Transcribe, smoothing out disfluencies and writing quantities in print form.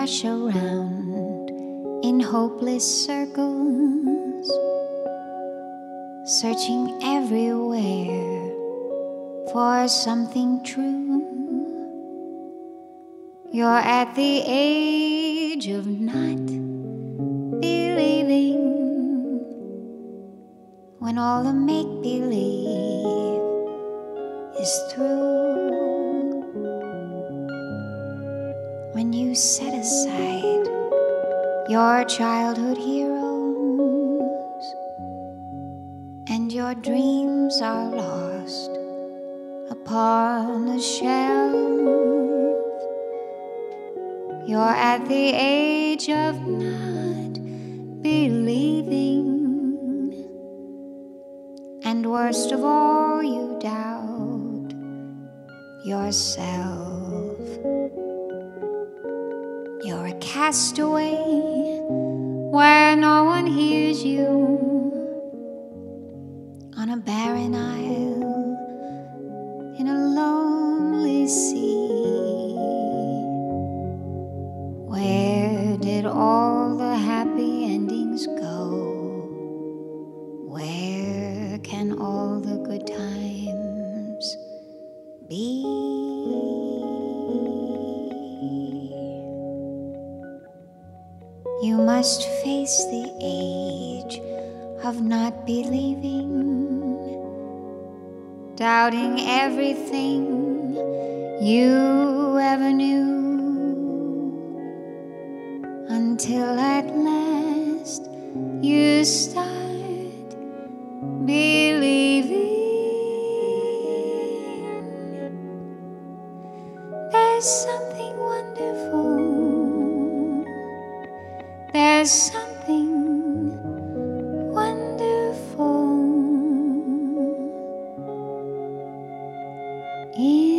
crash around in hopeless circles, searching everywhere for something true. You're at the age of not believing, when all the make-believe is through. When you set aside your childhood heroes and your dreams are lost upon a shelf, you're at the age of not believing. And worst of all, you doubt yourself. You're a castaway where no one hears you, on a barren isle in a lonely sea. Where did all the happy endings go? Where can all the good times be? You must face the age of not believing, doubting everything you ever knew, until at last you start believing. There's something wonderful, there's something wonderful in